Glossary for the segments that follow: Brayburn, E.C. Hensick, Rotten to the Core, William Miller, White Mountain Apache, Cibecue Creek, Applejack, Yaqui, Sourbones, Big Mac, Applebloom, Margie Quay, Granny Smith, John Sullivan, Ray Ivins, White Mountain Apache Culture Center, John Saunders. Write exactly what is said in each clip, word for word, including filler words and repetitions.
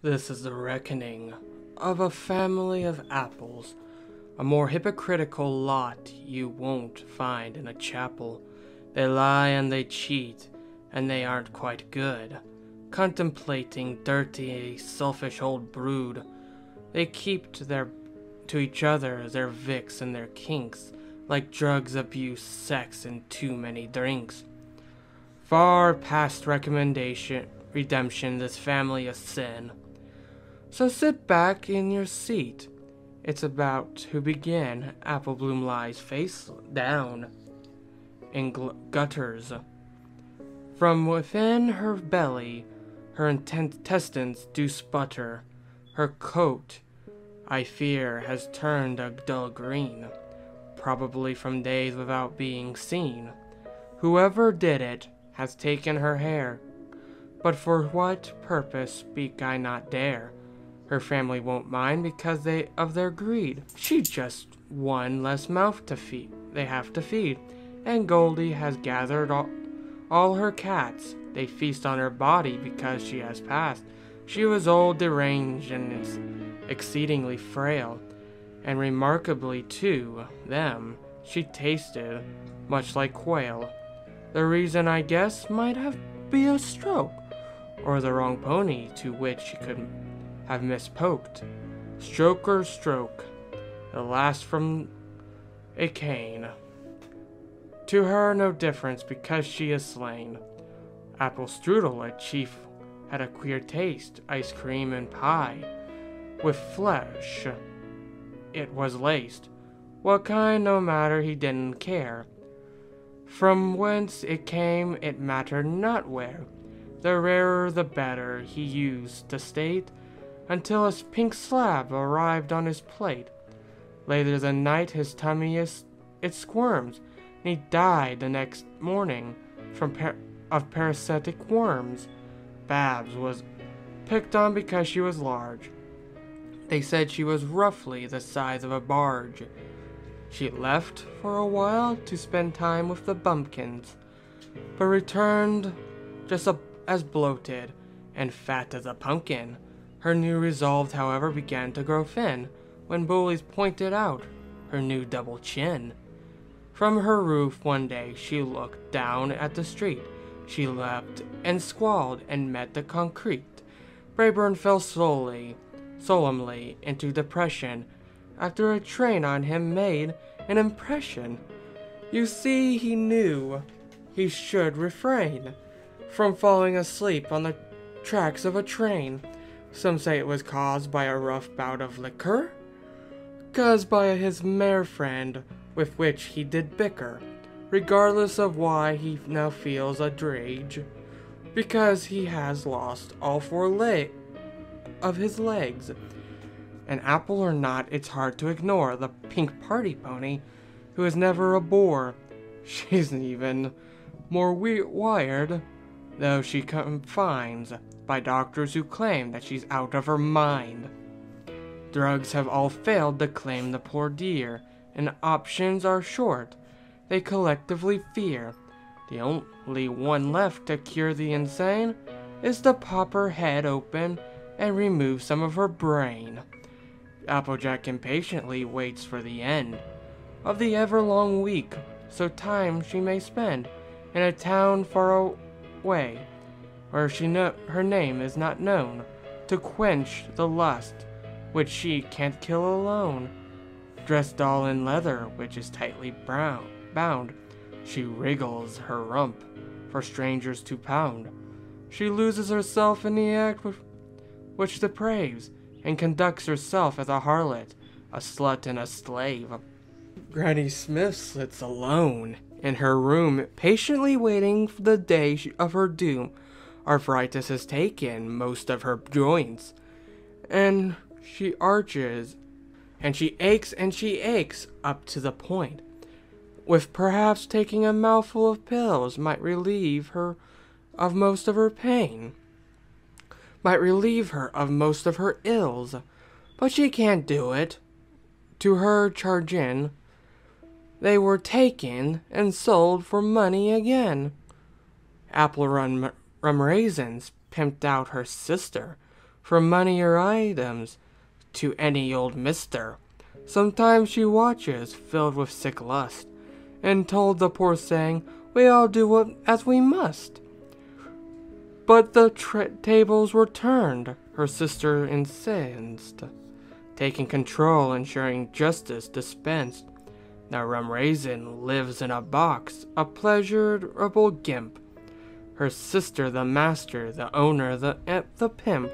This is the reckoning of a family of apples. A more hypocritical lot you won't find in a chapel. They lie and they cheat, and they aren't quite good. Contemplating dirty, selfish old brood, they keep to their to each other their vicks and their kinks, like drugs, abuse, sex, and too many drinks. Far past recommendation, redemption, this family is sin. So sit back in your seat. It's about to begin. Applebloom lies face down in gutters. From within her belly, her intestines do sputter. Her coat, I fear, has turned a dull green, probably from days without being seen. Whoever did it has taken her hair, but for what purpose speak I not dare. Her family won't mind because they of their greed. She just one less mouth to feed. They have to feed, and Goldie has gathered all, all her cats. They feast on her body because she has passed. She was old, deranged, and is exceedingly frail. And remarkably to them, she tasted much like quail. The reason, I guess, might have been a stroke, or the wrong pony to which she could have mispoked. Stroke or stroke, the last from a cane. To her no difference, because she is slain. Apple strudel, a chief, had a queer taste, ice cream and pie, with flesh it was laced. What kind, no matter, he didn't care. From whence it came, it mattered not where. The rarer the better, he used the state, until his pink slab arrived on his plate. Later the night his tummy is, it squirms, and he died the next morning from par of parasitic worms. Babs was picked on because she was large. They said she was roughly the size of a barge. She left for a while to spend time with the bumpkins, but returned just a, as bloated and fat as a pumpkin. Her new resolve, however, began to grow thin when bullies pointed out her new double chin. From her roof one day she looked down at the street. She leapt and squalled and met the concrete. Brayburn fell slowly, solemnly into depression after a train on him made an impression. You see, he knew he should refrain from falling asleep on the tracks of a train. Some say it was caused by a rough bout of liquor, caused by his mare friend, with which he did bicker. Regardless of why, he now feels a rage, because he has lost all four legs of his legs. An apple or not, it's hard to ignore the pink party pony, who is never a bore. She's even more we wired, though she confines by doctors who claim that she's out of her mind. Drugs have all failed to claim the poor dear, and options are short. They collectively fear. The only one left to cure the insane is to pop her head open and remove some of her brain. Applejack impatiently waits for the end of the ever-long week, so time she may spend in a town far away, where she no her name is not known, to quench the lust which she can't kill alone. Dressed all in leather, which is tightly brown bound, she wriggles her rump for strangers to pound. She loses herself in the act which depraves, and conducts herself as a harlot, a slut, and a slave. Granny Smith sits alone in her room, patiently waiting for the day of her doom. Arthritis has taken most of her joints, and she arches, and she aches, and she aches up to the point, with perhaps taking a mouthful of pills might relieve her of most of her pain, might relieve her of most of her ills, but she can't do it. To her charge in, they were taken and sold for money again. Apple Rum, rum Raisins pimped out her sister, for money or items to any old mister. Sometimes she watches, filled with sick lust, and told the poor saying, we all do what as we must. But the tra tables were turned, her sister incensed, taking control, ensuring justice dispensed. Now Rum Raisin lives in a box, a pleasurable gimp. Her sister, the master, the owner, the uh, the pimp.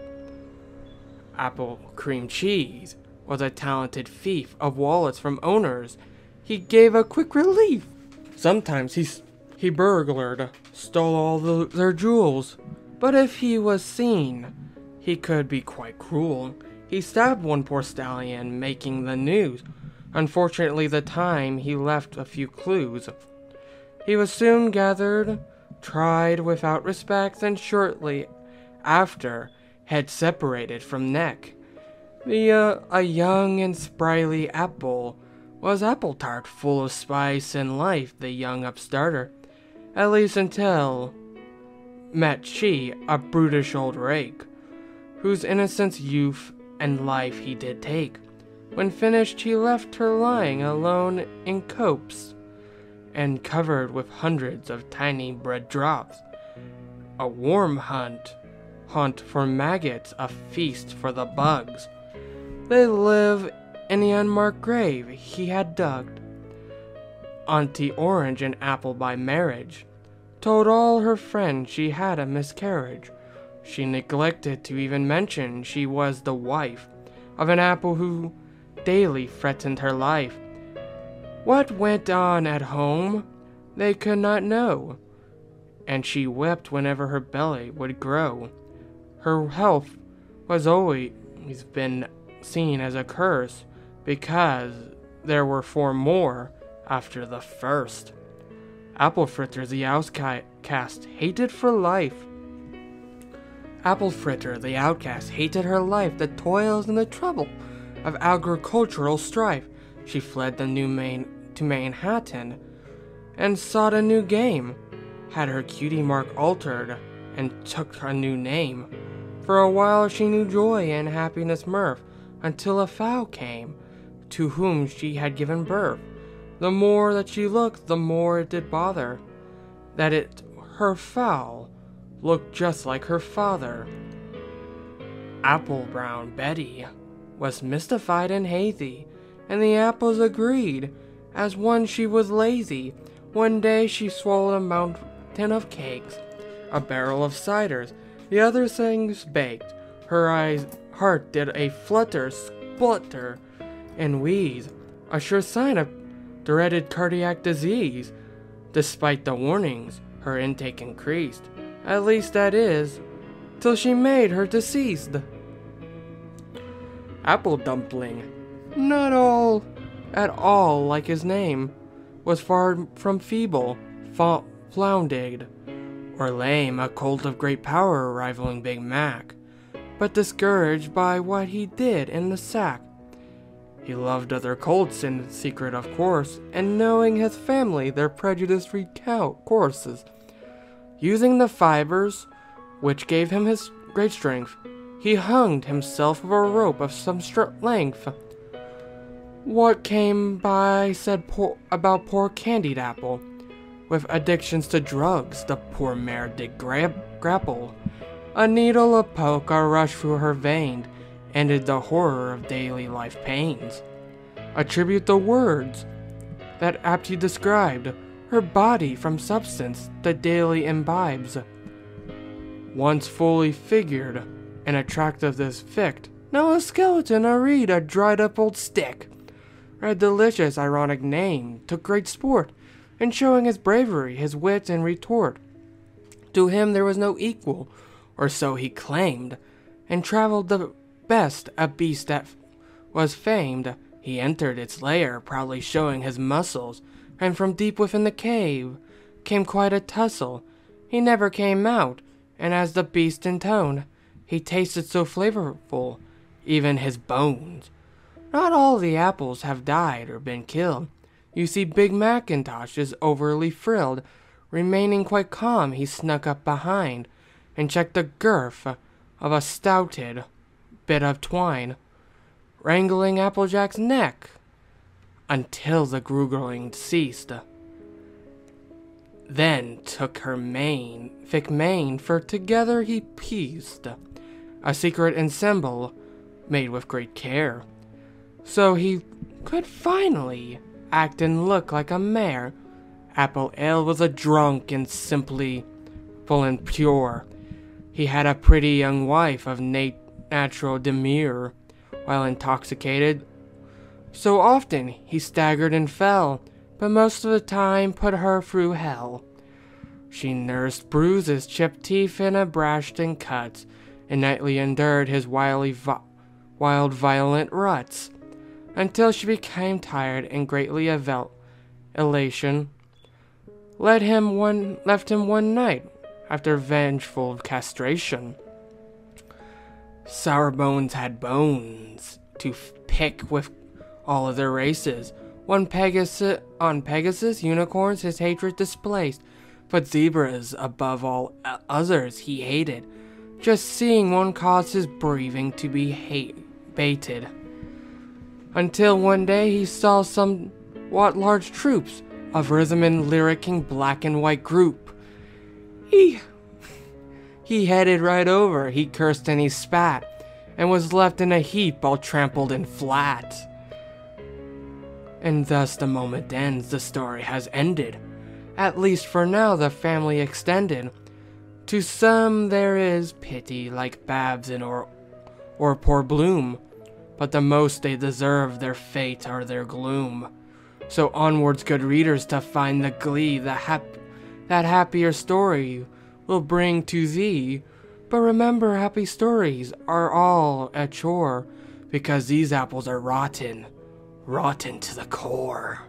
Apple Cream Cheese was a talented thief of wallets from owners. He gave a quick relief. Sometimes he he burglared, stole all the, their jewels. But if he was seen, he could be quite cruel. He stabbed one poor stallion, making the news. Unfortunately, the time he left a few clues. He was soon gathered, tried without respect, and shortly after had separated from neck. The uh, a young and sprightly apple was apple tart, full of spice and life. The young upstarter, at least until met she, a brutish old rake, whose innocence, youth, and life he did take. When finished, he left her lying alone in copes, and covered with hundreds of tiny bread drops. A warm hunt, hunt for maggots, a feast for the bugs. They live in the unmarked grave he had dug. Auntie Orange, an apple by marriage, told all her friends she had a miscarriage. She neglected to even mention she was the wife of an apple who daily threatened her life. What went on at home, they could not know, and she wept whenever her belly would grow. Her health was always been seen as a curse, because there were four more after the first. Apple Fritter, the outcast, hated for life. Apple Fritter, the outcast, hated her life, the toils and the trouble of agricultural strife. She fled the new Maine to Manhattan and sought a new game, had her cutie mark altered and took her new name. For a while she knew joy and happiness mirth, until a fowl came to whom she had given birth. The more that she looked, the more it did bother that it her fowl looked just like her father. Apple Brown Betty was mystified and hazy, and the apples agreed as one she was lazy. One day she swallowed a mountain of cakes, a barrel of ciders, the other things baked. Her eyes heart did a flutter, splutter, and wheeze, a sure sign of dreaded cardiac disease. Despite the warnings, her intake increased, at least that is, till she made her deceased. Apple Dumpling, not all at all like his name, was far from feeble, flounded, or lame, a colt of great power rivaling Big Mac, but discouraged by what he did in the sack. He loved other colts in secret, of course, and knowing his family, their prejudiced recount courses. Using the fibers, which gave him his great strength, he hung himself with a rope of some strip length. What came by said poor, about poor Candied Apple. With addictions to drugs, the poor mare did grab, grapple. A needle, a poke, a rush through her vein, ended the horror of daily life pains. Attribute the words that aptly described her body from substance that daily imbibes. Once fully figured and attractive as fict, now a skeleton, a reed, a dried up old stick. A delicious, ironic name took great sport in showing his bravery, his wit, and retort. To him there was no equal, or so he claimed, and traveled the best, a beast that was famed. He entered its lair, proudly showing his muscles, and from deep within the cave came quite a tussle. He never came out, and as the beast intoned, he tasted so flavorful, even his bones. Not all the apples have died or been killed. You see, Big Macintosh is overly frilled. Remaining quite calm, he snuck up behind and checked the girth of a stouted bit of twine, wrangling Applejack's neck, until the gruggling ceased. Then took her mane, thick mane, for together he pieced a secret ensemble made with great care, so he could finally act and look like a mare. Apple Ale was a drunk and simply full and pure. He had a pretty young wife of nat natural demure, while intoxicated. So often he staggered and fell, but most of the time put her through hell. She nursed bruises, chipped teeth, and a brashed and cuts, and nightly endured his wily vi wild violent ruts, until she became tired and greatly evel elation. Let him one left him one night, after vengeful castration. Sourbones had bones to pick with all of their races. One Pegasus on Pegasus, unicorns his hatred displaced, but zebras above all others he hated. Just seeing one caused his breathing to be hate baited. Until one day he saw somewhat large troops of rhythm and lyricking black and white group. He, he headed right over, he cursed and he spat, and was left in a heap all trampled and flat. And thus the moment ends, the story has ended. At least for now the family extended. To some there is pity like Babs and or, or poor Bloom, but the most they deserve their fate or their gloom. So onwards, good readers, to find the glee, the hap that happier story will bring to thee. But remember, happy stories are all a chore, because these apples are rotten, rotten to the core.